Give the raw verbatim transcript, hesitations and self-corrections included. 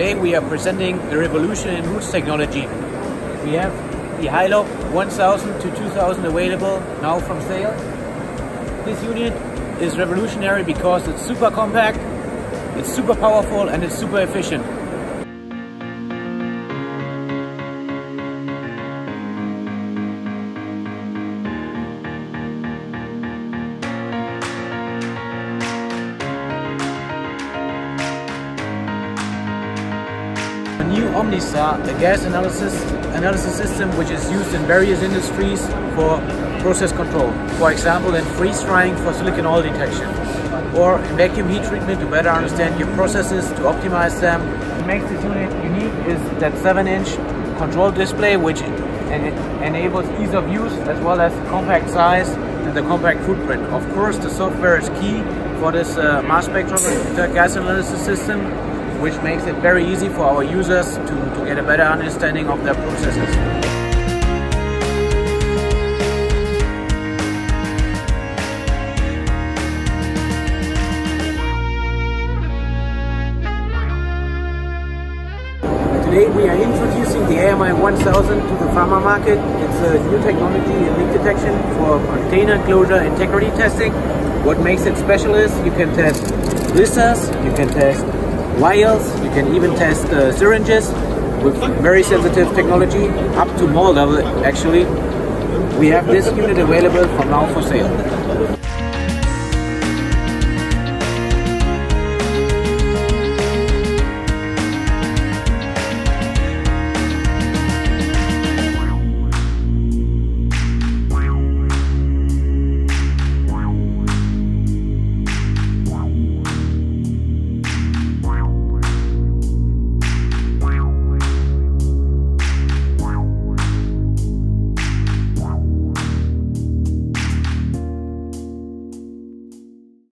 Today we are presenting a revolution in Roots technology. We have the HiLobe one thousand to two thousand available now from sale. This unit is revolutionary because it's super compact, it's super powerful, and it's super efficient. The new OmniStar, the gas analysis, analysis system, which is used in various industries for process control. For example, in freeze drying for silicon oil detection, or in vacuum heat treatment to better understand your processes, to optimize them. What makes this unit unique is that seven inch control display, which en enables ease of use as well as compact size and the compact footprint. Of course, the software is key for this uh, mass spectrometer gas analysis system, which makes it very easy for our users to, to get a better understanding of their processes. Today we are introducing the A M I one thousand to the pharma market. It's a new technology in leak detection for container closure integrity testing. What makes it special is you can test blisters, you can test vials, you can even test uh, syringes with very sensitive technology, up to mold level actually. We have this unit available from now for sale.